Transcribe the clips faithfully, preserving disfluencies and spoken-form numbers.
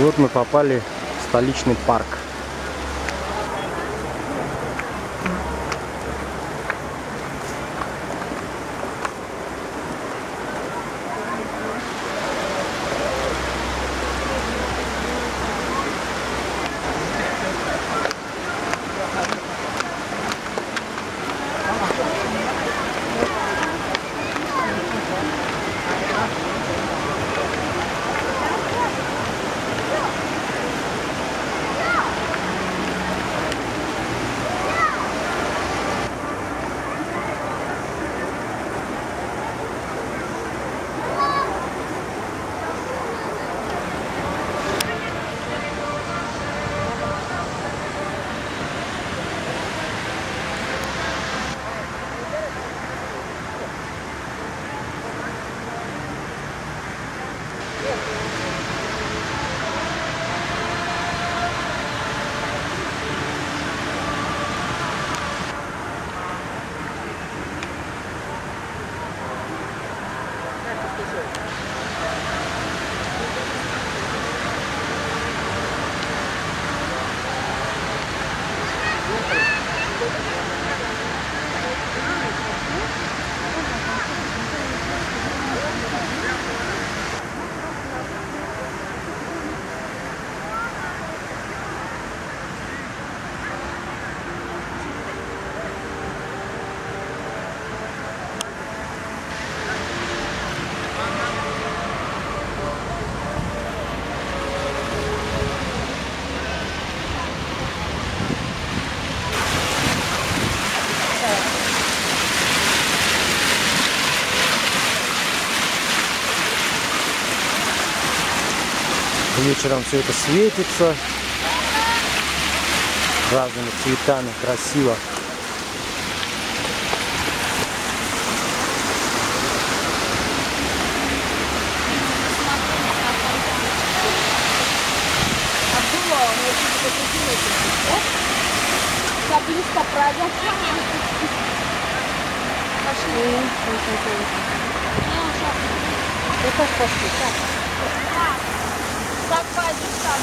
Вот мы попали в столичный парк. Вечером все это светится разными цветами, красиво. Так пойдет там.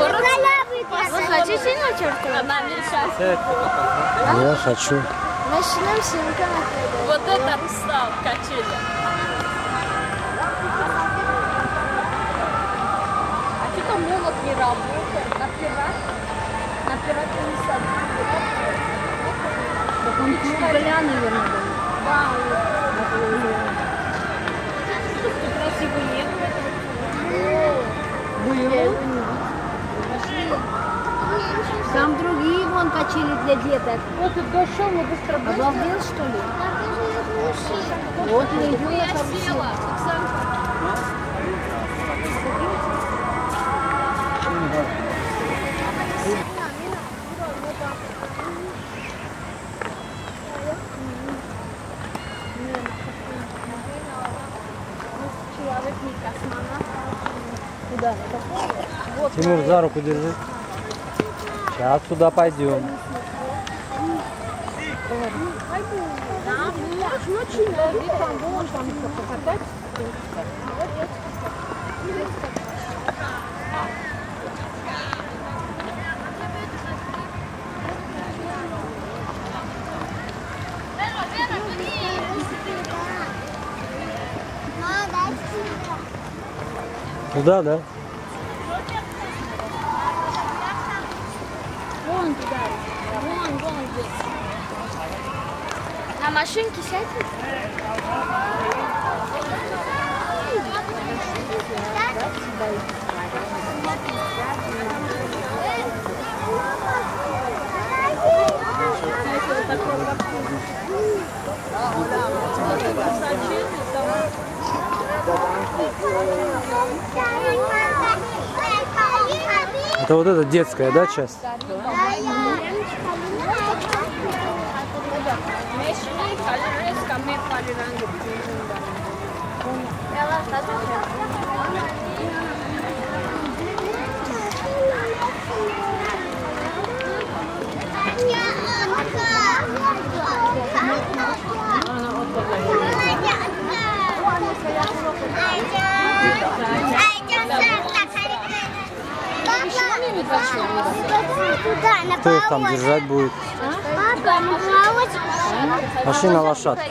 сорок. Вы хотите на терку? Я хочу. Начнем с инкана. Вот это встал, качели. А что-то молот не работает. На пират. На пират не садится. Так он поля, наверное, был. Красиво нет. Там другие вон качели для деток. Вот и дошел, мы быстро быстро. Обалдел, что ли? Вот я иду, я там села. Куда? Тимур, за руку держи. Сейчас сюда пойдем. Туда, да? Вон туда. Вон, вон здесь. На машинке сядь? Это вот эта детская, да, часть? Кто их там держать будет? Пошли на лошадку.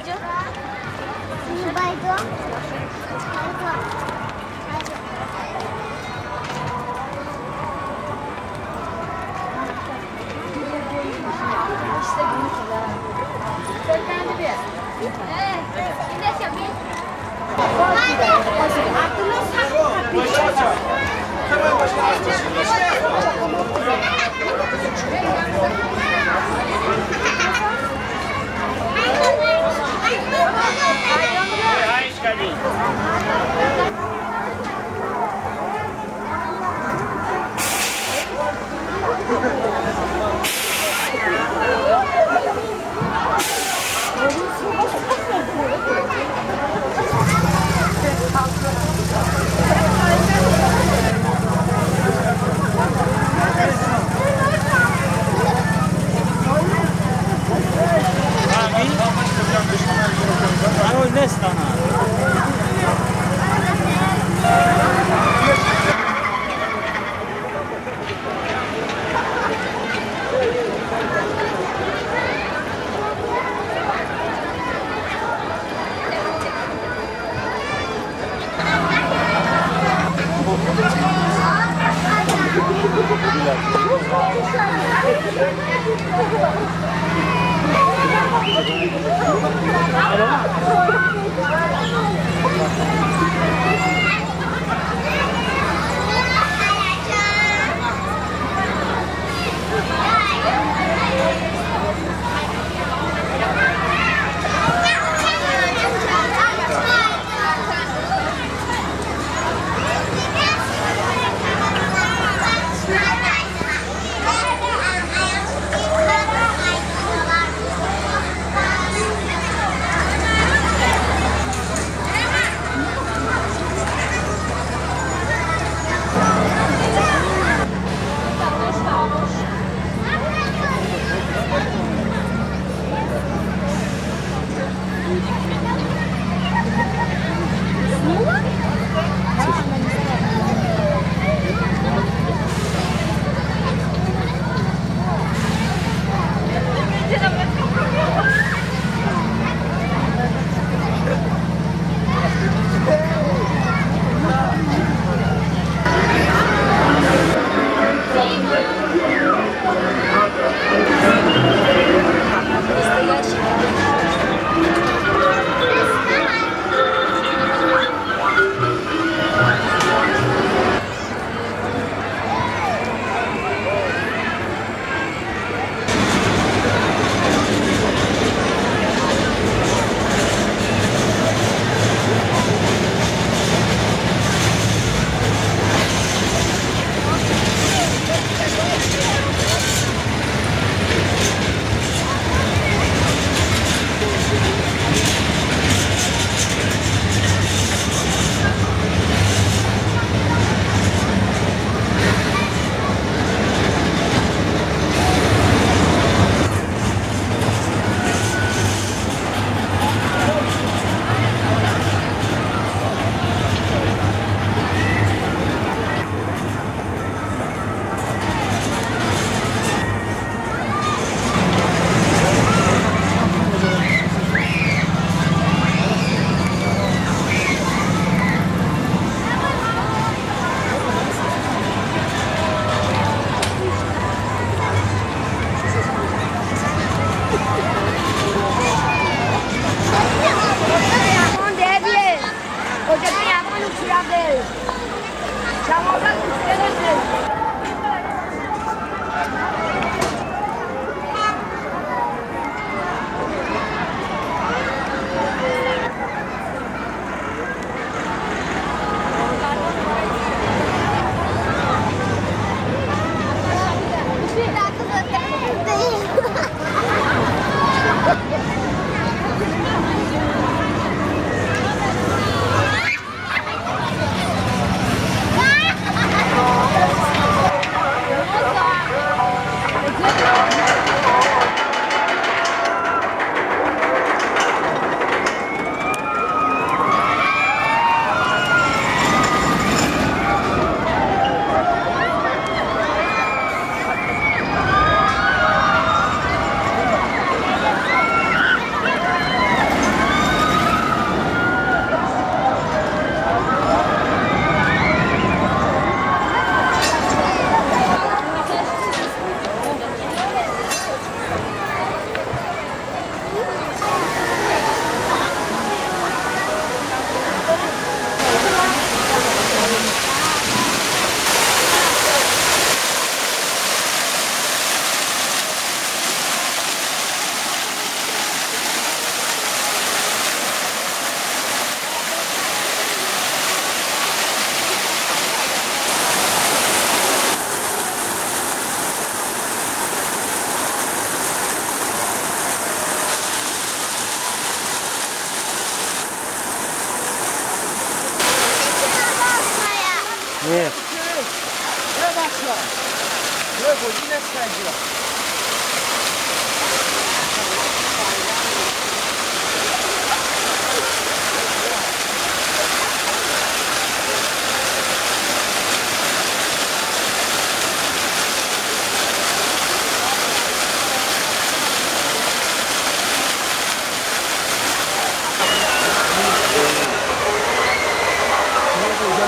Редактор субтитров А.Семкин Корректор А.Егорова Нет.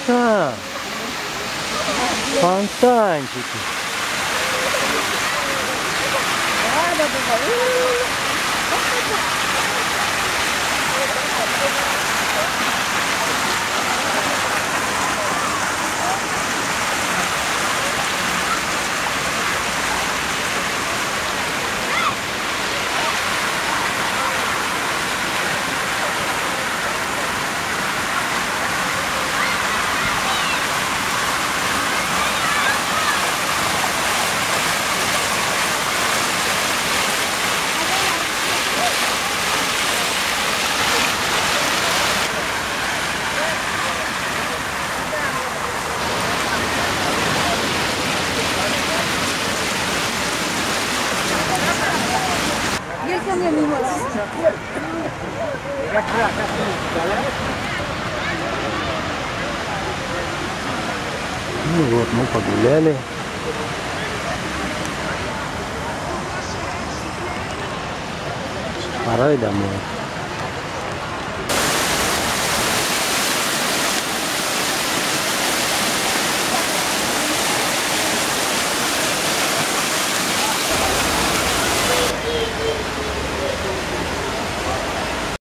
Фонтан! Фонтанчики! Ну вот, мы погуляли. Пора и домой.